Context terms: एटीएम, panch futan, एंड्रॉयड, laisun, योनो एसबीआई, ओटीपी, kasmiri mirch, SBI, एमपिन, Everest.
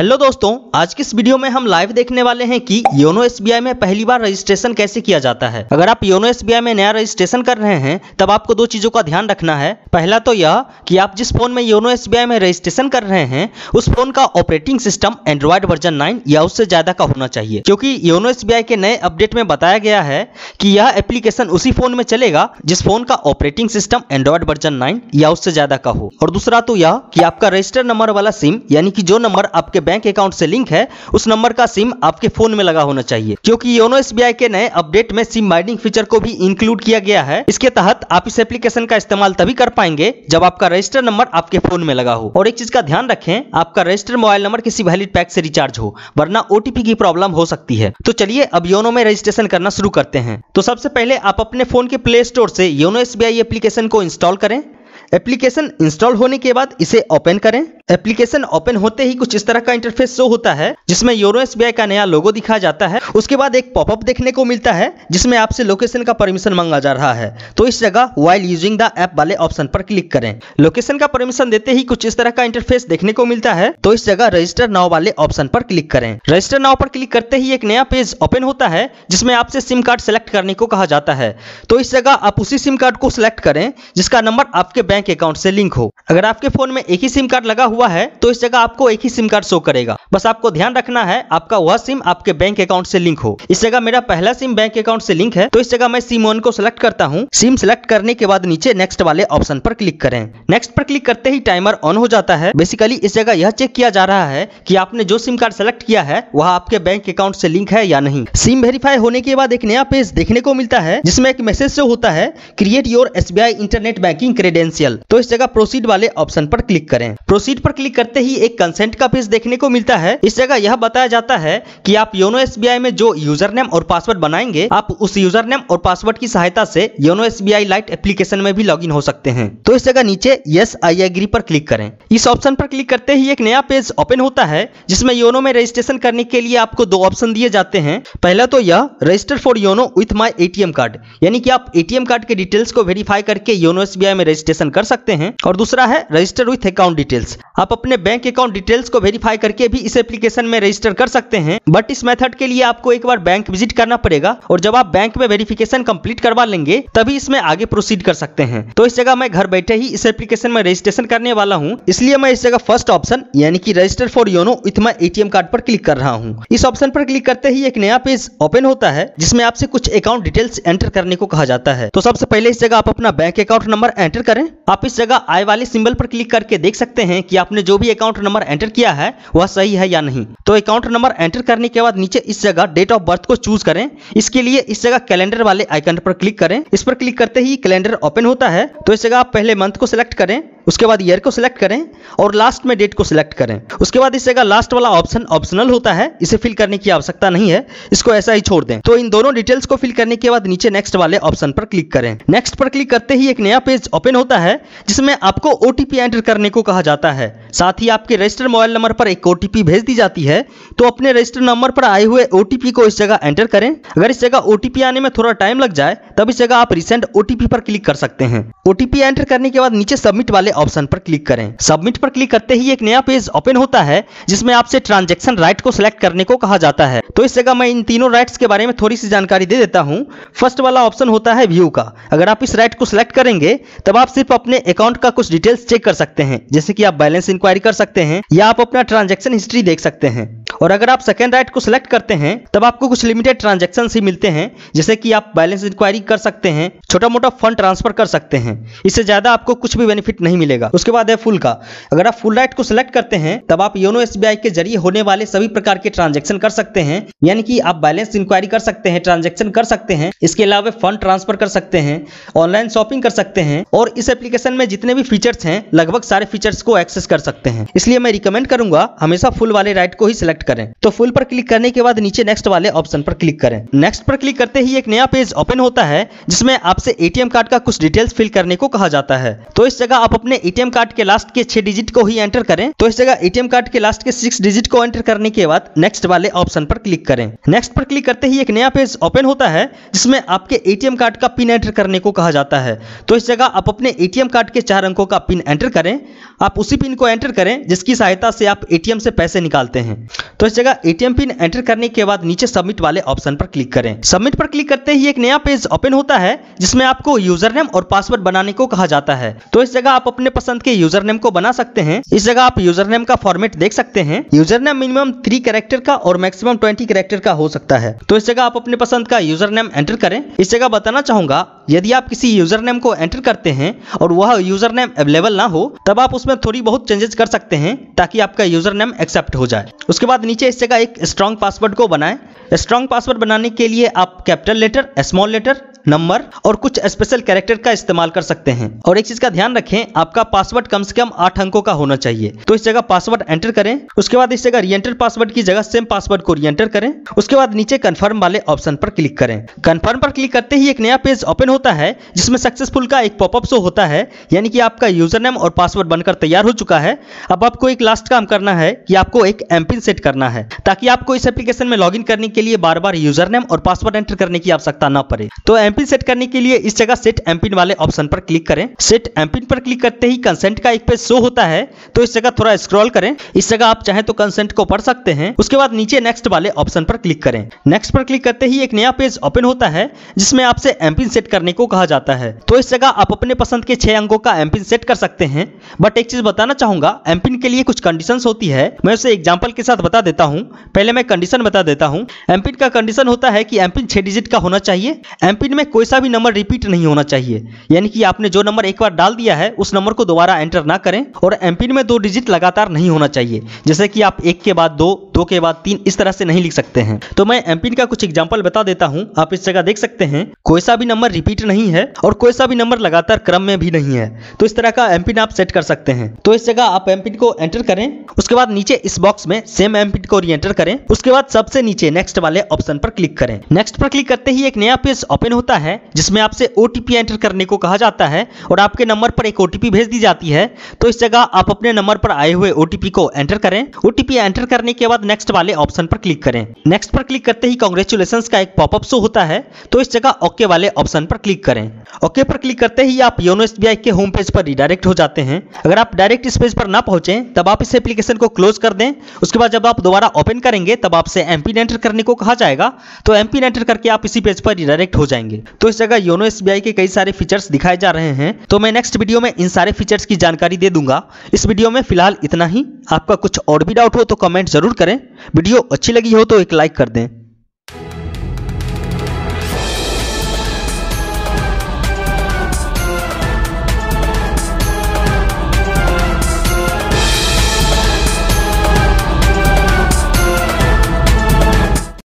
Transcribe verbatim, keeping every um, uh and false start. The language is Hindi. हेलो दोस्तों, आज की इस वीडियो में हम लाइव देखने वाले हैं कि योनो एसबीआई में पहली बार रजिस्ट्रेशन कैसे किया जाता है। अगर आप योनो एसबीआई में नया रजिस्ट्रेशन कर रहे हैं तब आपको दो चीज़ों का ध्यान रखना है। पहला तो यह कि आप जिस फोन में योनो एसबीआई में रजिस्ट्रेशन कर रहे हैं उस फोन का operating system एंड्रॉयड version nine या उससे ज़्यादा का होना चाहिए, क्योंकि योनो एसबीआई के नए अपडेट में बताया गया है कि यह एप्लीकेशन उसी फोन में चलेगा जिस फोन का operating system एंड्रॉयड version nine या उससे ज़्यादा का हो। और दूसरा तो यह कि आपका रजिस्टर्ड नंबर वाला सिम, यानी कि जो नंबर आपके बैंक अकाउंट से लिंक है, उस नंबर का सिम आपके फोन में लगा होना चाहिए, क्योंकि योनो एसबीआई के नए अपडेट में सिम बाइंडिंग फीचर को भी इंक्लूड किया गया है। इसके तहत आप इस एप्लीकेशन का इस्तेमाल तभी कर पाएंगे जब आपका रजिस्टर्ड नंबर आपके फोन में लगा हो। और एक चीज का ध्यान रखें, आपका रजिस्टर्ड मोबाइल नंबर किसी वैलिड पैक से रिचार्ज हो, वरना ओटीपी की प्रॉब्लम हो सकती है। तो चलिए अब योनो में रजिस्ट्रेशन करना शुरू करते हैं। तो सबसे पहले आप अपने फोन के प्ले स्टोर से योनो एसबीआई एप्लीकेशन को इंस्टॉल करें। एप्लीकेशन इंस्टॉल होने के बाद इसे ओपन करें। एप्लीकेशन ओपन होते ही कुछ इस तरह का इंटरफेस शो होता है जिसमें योनो एसबीआई का नया लोगो दिखाया जाता है। उसके बाद एक पॉपअप देखने को मिलता है जिसमें आपसे लोकेशन का परमिशन मांगा जा रहा है। तो इस जगह व्हाइल यूजिंग द ऐप वाले ऑप्शन पर क्लिक करें। लोकेशन का परमिशन देते ही कुछ इस तरह का इंटरफेस देखने को मिलता है। तो इस जगह रजिस्टर नाउ वाले ऑप्शन पर क्लिक करें। रजिस्टर नाउ पर क्लिक करते ही एक नया पेज ओपन होता है जिसमें आपसे सिम कार्ड सेलेक्ट करने को कहा जाता है। तो इस जगह आप उसी सिम कार्ड को सिलेक्ट करें जिसका नंबर आपके बैंक अकाउंट से लिंक हो। अगर आपके फोन में एक ही सिम कार्ड लगा हुआ है तो इस जगह आपको एक ही सिम कार्ड शो करेगा। बस आपको ध्यान रखना है आपका वह सिम आपके बैंक अकाउंट से लिंक हो। इस जगह मेरा पहला सिम बैंक अकाउंट से लिंक है, तो इस जगह मैं सिम वन को सिलेक्ट करता हूँ। सिम सिलेक्ट करने के बाद नीचे नेक्स्ट वाले ऑप्शन पर क्लिक करें। नेक्स्ट पर क्लिक करते ही टाइमर ऑन हो जाता है। बेसिकली इस जगह यह चेक किया जा रहा है कि आपने जो सिम कार्ड सेलेक्ट किया है वह आपके बैंक अकाउंट से लिंक है या नहीं। सिम वेरीफाई होने के बाद एक नया पेज देखने को मिलता है जिसमें एक मैसेज शो होता है, create your SBI internet banking credential. तो इस जगह प्रोसीड वाले ऑप्शन पर क्लिक करें। प्रोसीड पर क्लिक करते ही एक कंसेंट का पेज देखने को मिलता है। इस जगह यह बताया जाता है कि आप योनो एसबीआई में जो यूजर नेम और पासवर्ड बनाएंगे, आप उस यूजर नेम और पासवर्ड की सहायता से योनो एसबीआई लाइट एप्लीकेशन में भी लॉगिन हो सकते हैं। तो इस जगह नीचे यस आई एग्री पर क्लिक करें। इस ऑप्शन पर क्लिक करते ही एक नया पेज ओपन होता है जिसमें योनो में रजिस्ट्रेशन करने के लिए आपको दो ऑप्शन दिए जाते हैं। पहला तो यह register for YONO with my एटीएम card, यानी कि आप एटीएम कार्ड के डिटेल्स को वेरीफाई करके योनो एसबीआई में रजिस्ट्रेशन कर सकते हैं। और दूसरा है रजिस्टर विथ अकाउंट डिटेल्स। आप अपने बैंक अकाउंट डिटेल्स को वेरीफाई करके भी इस एप्लीकेशन में रजिस्टर कर सकते हैं, बट इस मेथड के लिए आपको एक बार बैंक विजिट करना पड़ेगा, और जब आप बैंक में वेरिफिकेशन कंप्लीट करवा लेंगे तभी इसमें आगे प्रोसीड कर सकते हैं। तो इस जगह मैं घर बैठे ही इस एप्लीकेशन में रजिस्ट्रेशन करने वाला हूँ, इसलिए मैं इस जगह फर्स्ट ऑप्शन यानी कि register for YONO with my एटीएम card पर क्लिक कर रहा हूँ। इस ऑप्शन पर क्लिक करते ही एक नया पेज ओपन होता है जिसमें आपसे कुछ अकाउंट डिटेल्स एंटर करने को कहा जाता है। तो सबसे पहले इस जगह आप अपना बैंक अकाउंट नंबर एंटर करें। आप इस जगह आई वाले सिंबल पर क्लिक करके देख सकते हैं कि आपने जो भी अकाउंट नंबर एंटर किया है वह सही है या नहीं। तो अकाउंट नंबर एंटर करने के बाद नीचे इस जगह डेट ऑफ बर्थ को चूज करें। इसके लिए इस जगह कैलेंडर वाले आइकन पर क्लिक करें। इस पर क्लिक करते ही कैलेंडर ओपन होता है। तो इस जगह आप पहले मंथ को सिलेक्ट करें, उसके बाद ईयर को सिलेक्ट करें और लास्ट में डेट को सिलेक्ट करें। उसके बाद इस जगह लास्ट वाला ऑप्शन ऑप्शनल होता है, इसे फिल करने की आवश्यकता नहीं है, इसको ऐसा ही छोड़ दें। तो इन दोनों डिटेल्स को फिल करने के बाद नीचे नेक्स्ट वाले ऑप्शन पर क्लिक करें। नेक्स्ट पर क्लिक करते ही एक नया पेज ओपन होता है जिसमें आपको ओटीपी एंटर करने को कहा जाता है। साथ ही आपके रजिस्टर्ड मोबाइल नंबर पर एक ओटीपी भेज दी जाती है। तो अपने रजिस्टर्ड नंबर पर आए हुए ओटीपी को इस जगह एंटर करें। अगर इस जगह ओटीपी आने में थोड़ा टाइम लग जाए तब इस जगह आप रिसेंट ओटीपी पर क्लिक कर सकते हैं। ओटीपी एंटर करने के बाद नीचे सबमिट वाले ऑप्शन पर क्लिक करें। सबमिट पर क्लिक करते ही एक नया पेज ओपन होता है जिसमें आपसे ट्रांजैक्शन राइट को सिलेक्ट करने को कहा जाता है। तो इस जगह मैं इन तीनों राइट्स के बारे में थोड़ी सी जानकारी दे देता हूं। फर्स्ट वाला ऑप्शन होता है व्यू का। अगर आप इस राइट को सिलेक्ट करेंगे तब आप सिर्फ अपने अकाउंट का कुछ डिटेल्स चेक कर सकते हैं, जैसे कि आप बैलेंस इंक्वायरी कर सकते हैं या आप अपना ट्रांजैक्शन हिस्ट्री देख सकते हैं। और अगर आप सेकेंड राइट को सिलेक्ट करते हैं तब आपको कुछ लिमिटेड ट्रांजैक्शन ही मिलते हैं, जैसे कि आप बैलेंस इंक्वायरी कर सकते हैं, छोटा मोटा फंड ट्रांसफर कर सकते हैं। इससे ज्यादा आपको कुछ भी बेनिफिट नहीं मिलेगा। उसके बाद है फुल का। अगर आप फुल राइट को सिलेक्ट करते हैं तब आप योनो एसबीआई के जरिए होने वाले सभी प्रकार के ट्रांजैक्शन कर सकते हैं, यानी कि आप बैलेंस इंक्वायरी कर सकते हैं, ट्रांजैक्शन कर सकते हैं, इसके अलावा फंड ट्रांसफर कर सकते हैं, ऑनलाइन शॉपिंग कर सकते हैं। और इस एप्लीकेशन में जितने भी फीचर्स हैं लगभग सारे फीचर्स को एक्सेस कर सकते हैं। इसलिए मैं रिकमेंड करूंगा हमेशा फुल वाले राइट को ही सिलेक्ट करें। तो फुल पर क्लिक करने के बाद नीचे नेक्स्ट वाले ऑप्शन पर क्लिक करें। नेक्स्ट पर क्लिक करते ही एक नया पेज ओपन होता है जिसमें आपसे एटीएम कार्ड का कुछ डिटेल्स फिल करने को कहा जाता है। तो इस जगह आप अपने एटीएम कार्ड के लास्ट के छह डिजिट को ही एंटर करें। तो इस जगह एटीएम कार्ड के लास्ट के सिक्स डिजिट को एंटर करने के बाद नेक्स्ट वाले ऑप्शन पर क्लिक करें। नेक्स्ट पर क्लिक करते ही एक नया पेज ओपन होता है जिसमें आपके एटीएम कार्ड का पिन एंटर करने को कहा जाता है। तो इस जगह आप अपने एटीएम कार्ड के चार अंकों का पिन एंटर करें। आप उसी पिन को एंटर करें जिसकी सहायता से आप एटीएम से पैसे निकालते हैं। तो इस जगह एटीएम पिन एंटर करने के बाद नीचे सबमिट वाले ऑप्शन पर क्लिक करें। सबमिट पर क्लिक करते ही एक नया पेज ओपन होता है जिसमें आपको यूजर नेम और पासवर्ड बनाने को कहा जाता है। तो इस जगह आप अपने पसंद के यूजर नेम को बना सकते हैं। इस जगह आप यूजर नेम का फॉर्मेट देख सकते हैं। User name minimum three character का और मैक्सिमम ट्वेंटी कैरेक्टर का हो सकता है। तो इस जगह आप अपने पसंद का यूजर नेम एंटर करें। इस जगह बताना चाहूंगा, यदि आप किसी यूजर नेम को एंटर करते हैं और वह यूजर नेम अवेलेबल ना हो तब आप उसमें थोड़ी बहुत चेंजेस कर सकते हैं ताकि आपका यूजर नेम एक्सेप्ट हो जाए। उसके बाद नीचे इस जगह एक स्ट्रॉन्ग पासवर्ड को बनाएं। स्ट्रॉन्ग पासवर्ड बनाने के लिए आप capital letter, small letter, number और कुछ स्पेशल कैरेक्टर का इस्तेमाल कर सकते हैं। और एक चीज का ध्यान रखें, आपका पासवर्ड कम से कम आठ अंकों का होना चाहिए। तो इस जगह पासवर्ड एंटर करें। उसके बाद इस जगह रीएंटर पासवर्ड की जगह सेम पासवर्ड को रीएंटर करें। उसके बाद नीचे कंफर्म वाले ऑप्शन पर क्लिक करें। कंफर्म पर क्लिक करते ही एक नया पेज ओपन होता है जिसमें सक्सेसफुल का एक पॉपअप शो होता है, यानी कि आपका यूजर नेम और पासवर्ड बनकर तैयार हो चुका है। अब आपको एक लास्ट काम करना है कि आपको एक एमपिन सेट करना है ताकि आपको इस एप्लीकेशन में लॉगिन करने के लिए बार बार यूजर नेम और पासवर्ड एंटर करने की आवश्यकता न पड़े। तो एमपिन सेट करने के लिए इस जगह सेट एमपिन वाले ऑप्शन पर क्लिक करें। सेट एमपिन पर क्लिक करते ही कंसेंट का एक पेज शो होता है। तो इस जगह थोड़ा स्क्रॉल करें। इस जगह आप चाहें तो कंसेंट को पढ़ सकते हैं। उसके बाद नीचे नेक्स्ट वाले ऑप्शन पर क्लिक करें। नेक्स्ट पर क्लिक करते ही एक नया पेज ओपन होता है जिसमें आपसे एमपिन सेट करने को कहा जाता है। तो इस जगह आप अपने पसंद के छह अंकों का एमपिन सेट कर सकते हैं। बट एक चीज बताना चाहूंगा, एमपिन के लिए कुछ कंडीशंस होती है। मैं उसे एग्जांपल के साथ बता देता हूं। पहले मैं कंडीशन बता देता हूं। एमपिन का कंडीशन होता है कि एमपिन छह डिजिट का होना चाहिए। एमपिन में कोई सा भी नंबर रिपीट नहीं होना चाहिए, यानी कि आपने जो नंबर एक बार डाल दिया है उस नंबर को दोबारा एंटर ना करें। और एमपिन में दो डिजिट लगातार नहीं होना चाहिए, जैसे कि आप एक के बाद दो, दो के बाद तीन, इस तरह से नहीं लिख सकते हैं। तो मैं एमपिन का कुछ एग्जांपल बता देता हूं। आप इस जगह देख सकते हैं कोई सा भी नंबर रिपीट नहीं है और कोई सा भी नंबर लगातार क्रम में भी नहीं है। तो इस तरह का एमपिन आप सेट कर सकते हैं। तो इस जगह आप एमपिन को एंटर करें। उसके बाद नीचे इस बॉक्स में सेम एमपिन को रीएंटर करें। उसके बाद सबसे नीचे नेक्स्ट वाले ऑप्शन पर क्लिक करें। नेक्स्ट पर क्लिक करते ही एक नया पेज ओपन होता है जिसमें आपसे ओटीपी एंटर करने को कहा जाता है और आपके नंबर पर एक ओटीपी भेज दी जाती है। तो इस जगह आप अपने नंबर पर आए हुए ओटीपी को एंटर करें। ओटीपी एंटर करने के बाद नेक्स्ट वाले ऑप्शन पर क्लिक करें। नेक्स्ट पर क्लिक करते ही कांग्रेचुलेशंस का एक पॉपअप शो होता है। तो इस जगह ओके वाले ऑप्शन पर क्लिक करें। ओके पर क्लिक करते ही आप योनो एसबीआई के होम पेज पर रिडायरेक्ट हो जाते हैं। अगर आप डायरेक्ट इस पेज पर ना पहुंचे तब आप इस एप्लीकेशन को क्लोज कर दें। उसके बाद जब आप दोबारा ओपन करेंगे तब आपसे एमपिन एंटर करने को कहा जाएगा। तो एमपिन एंटर करके आप इसी पेज पर रिडायरेक्ट हो जाएंगे। तो इस जगह योनो एसबीआई के कई सारे फीचर्स दिखाए जा रहे हैं। तो मैं नेक्स्ट वीडियो में इन सारे फीचर्स की जानकारी दे दूंगा। इस वीडियो में फिलहाल इतना ही। आपका कुछ और भी डाउट हो तो कमेंट जरूर करें। वीडियो अच्छी लगी हो तो एक लाइक कर दें।